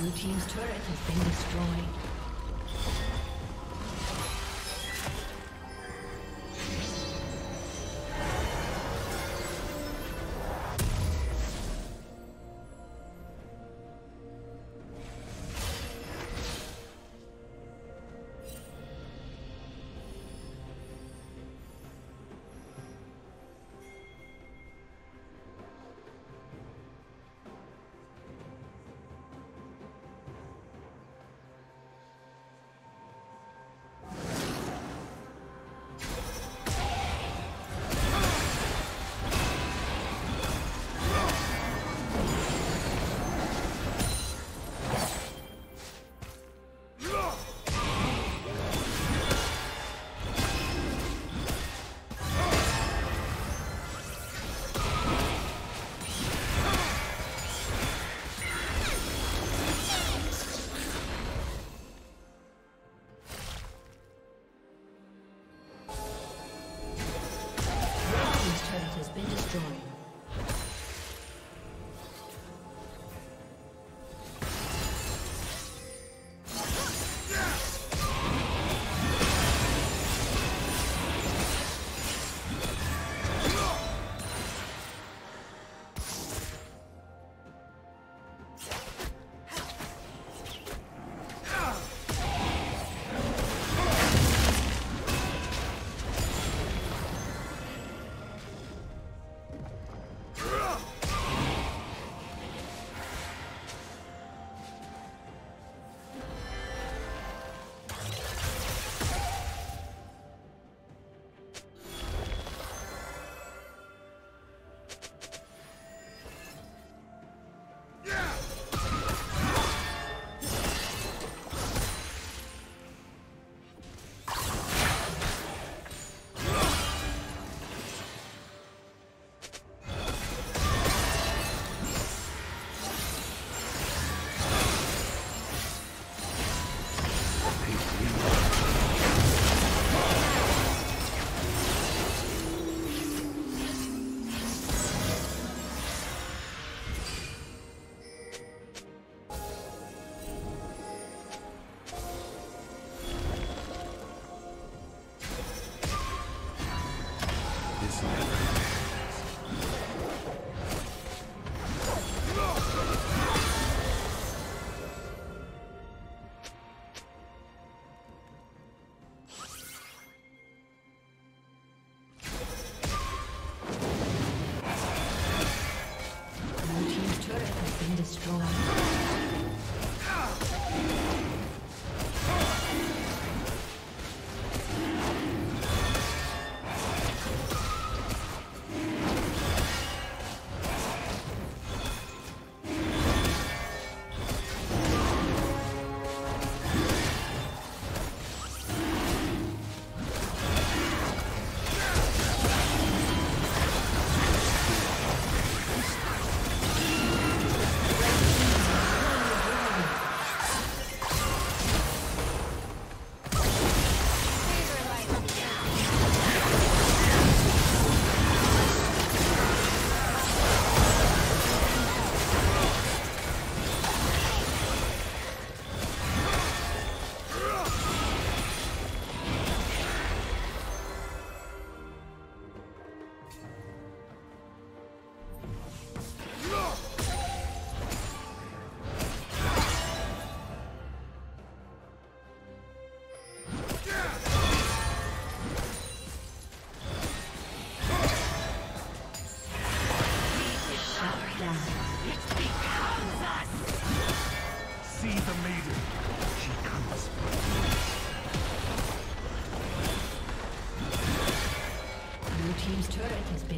Blue team's turret has been destroyed.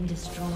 Destroyed.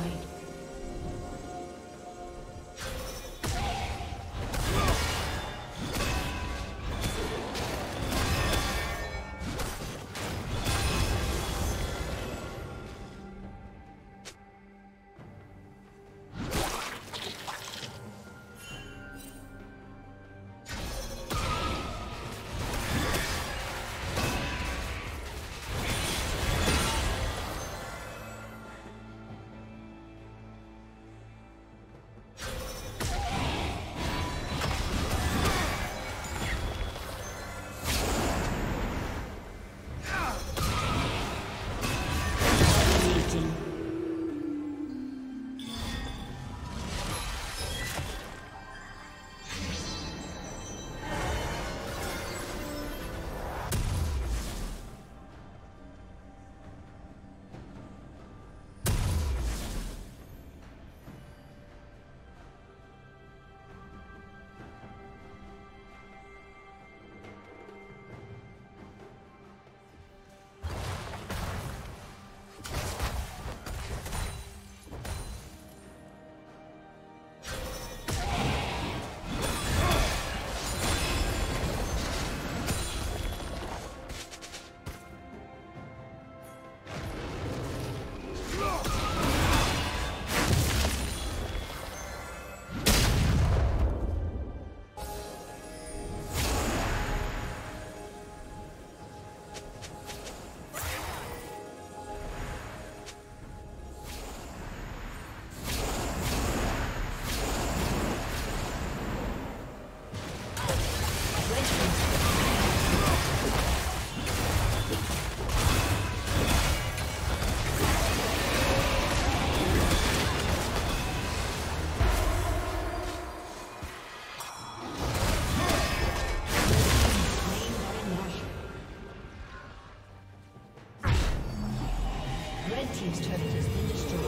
team's turret has been destroyed.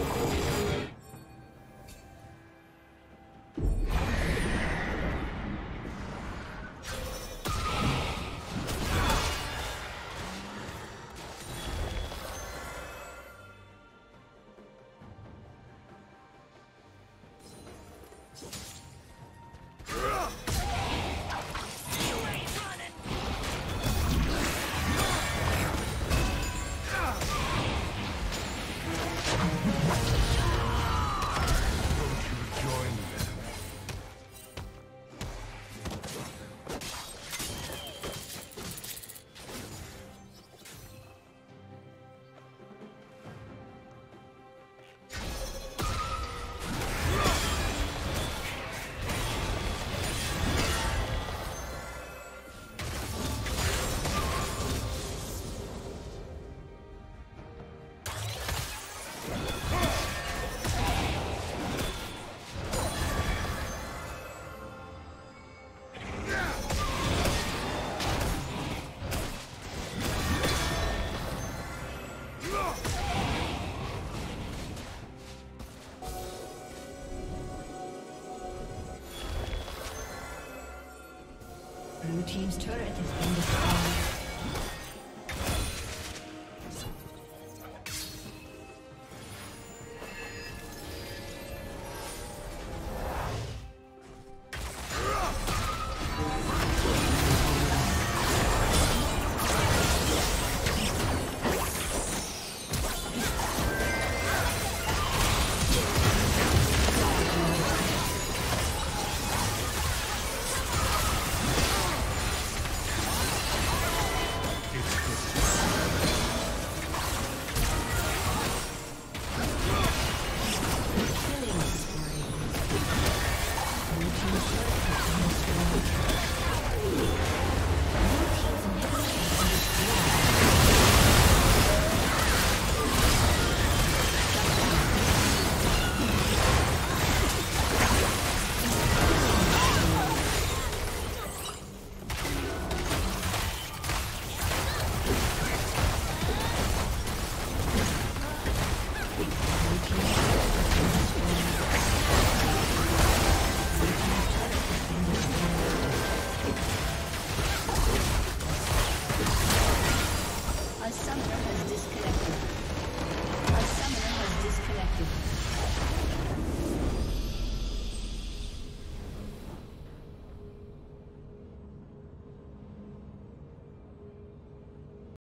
Blue team's turret has been destroyed.